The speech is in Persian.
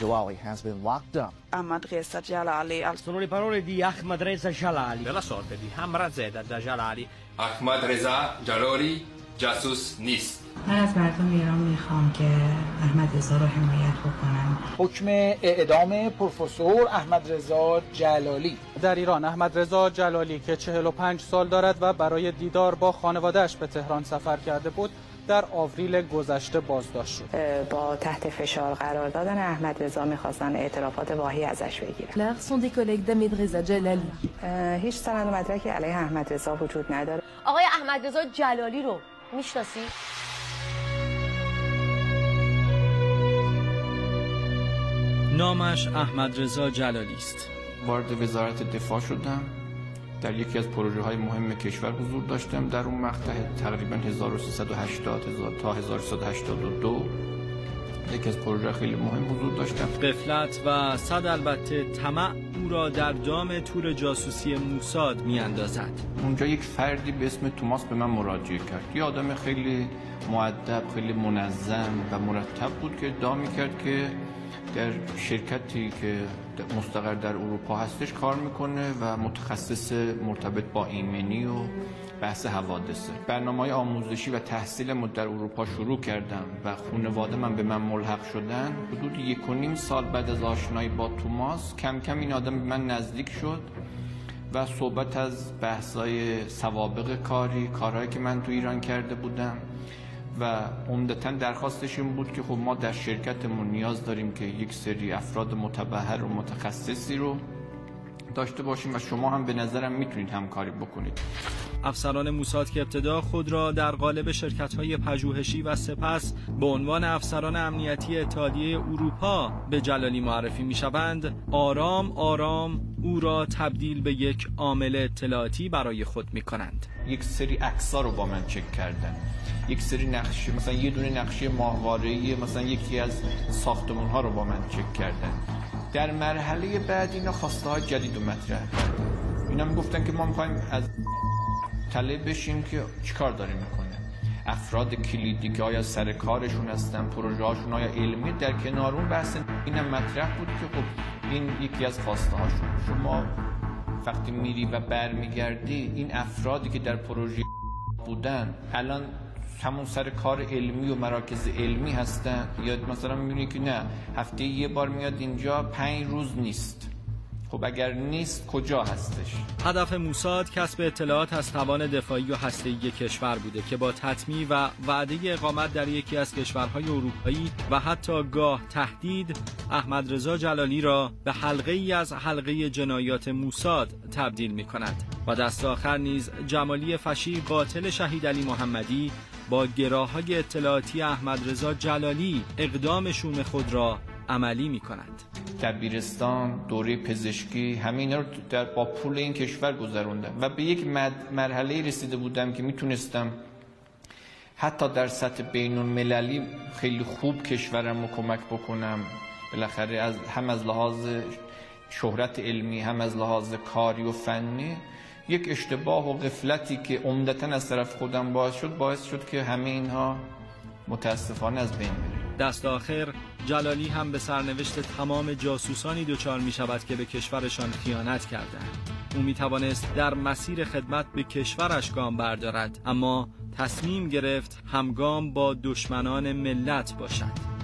Jalali has been locked up. Ahmadreza Jalali. Sono le parole di Ahmadreza Jalali. Della sorte di Ahmadreza Jalali. Ahmadreza Jalali, جاسوس نیست. من از مردم ایران میخوام که احمدرضا رو حمایت بکنم. حکم اعدام پروفسور احمدرضا جلالی در ایران. احمدرضا جلالی که 45 سال دارد و برای دیدار با خانوادهش به تهران سفر کرده بود، در آوریل گذشته بازداشت شد. با تحت فشار قرار دادن احمدرضا می‌خواستن اعترافات واهی ازش بگیرن. لرسون دی کلگ دمدرزا جلالی. هیچ سند و مدرکی علیه احمدرضا وجود نداره. آقای احمدرضا جلالی رو میشناسی؟ نامش احمدرضا جلالی است. وارد وزارت دفاع شدم. در یکی از پروژه‌های مهم کشور حضور داشتم. در اون مقطع تقریبا 1380 تا 1382 یکی از پروژه خیلی مهم حضور داشتم. قفلت و صد البته طمع او را در دام تور جاسوسی موساد می‌اندازد. اونجا یک فردی به اسم توماس به من مراجعه کرد. یه آدم خیلی مؤدب، خیلی منظم و مرتب بود که ادعا می‌کرد که در شرکتی که مستقر در اروپا هستش کار میکنه و متخصص مرتبط با ایمنی و بحث حوادثه. برنامه‌های آموزشی و تحصیلم در اروپا شروع کردم و خانواده من به من ملحق شدن. حدود 1.5 سال بعد از آشنایی با توماس کم کم این آدم به من نزدیک شد و صحبت از بحث‌های سوابق کاری، کارهایی که من تو ایران کرده بودم و عمدتاً درخواستش این بود که خب ما در شرکتمون نیاز داریم که یک سری افراد متبحر و متخصصی رو داشته باشیم و شما هم به نظرم میتونید همکاری بکنید. افسران موساد که ابتدا خود را در قالب شرکت‌های پژوهشی و سپس به عنوان افسران امنیتی اتحادیه اروپا به جلالی معرفی میشوند، آرام آرام او را تبدیل به یک عامل اطلاعاتی برای خود میکنند. یک سری عکس‌ها رو با من چک کردن، یک سری نقشه، مثلا یه دونه نقشه ماهواره‌ای مثلا یکی از ساختمان‌ها رو با من چک کردن. در مرحله بعد اینا خواسته‌های جدید مطرح کردن. اینا میگفتن که ما می‌خوایم از طلب بشیم که چیکار داره میکنه، افراد کلیدی که آیا سر کارشون هستن، پروژه‌هاشون آیا علمی، در کنار اون بحث اینم مطرح بود که خب این یکی از خواسته هاشون. شما وقتی میری و برمیگردی این افرادی که در پروژه بودن الان همون سر کار علمی و مراکز علمی هستن، یا مثلا میبینی که نه هفته یه بار میاد اینجا 5 روز نیست. خب اگر نیست کجا هستش؟ هدف موساد کسب اطلاعات از توان دفاعی و هسته‌ای کشور بوده که با تطمیع و وعده اقامت در یکی از کشورهای اروپایی و حتی گاه تهدید، احمدرضا جلالی را به حلقه‌ای از حلقه جنایات موساد تبدیل می‌کند. و دست آخر نیز جمالی فشی قاتل شهید علی محمدی با گراهای اطلاعاتی احمدرضا جلالی اقدام شوم خود را عملی می‌کند. دبیرستان، دوره پزشکی، همه اینا رو با پول این کشور گذروندم و به یک مرحله رسیده بودم که میتونستم حتی در سطح بین‌المللی خیلی خوب کشورم رو کمک بکنم. بالاخره هم از لحاظ شهرت علمی، هم از لحاظ کاری و فنی، یک اشتباه و غفلتی که عمدتاً از طرف خودم باعث شد که همه اینها متاسفانه از بین بره. دست آخر جلالی هم به سرنوشت تمام جاسوسانی دچار می شود که به کشورشان خیانت کردند. او می توانست در مسیر خدمت به کشورش گام بردارد، اما تصمیم گرفت همگام با دشمنان ملت باشد.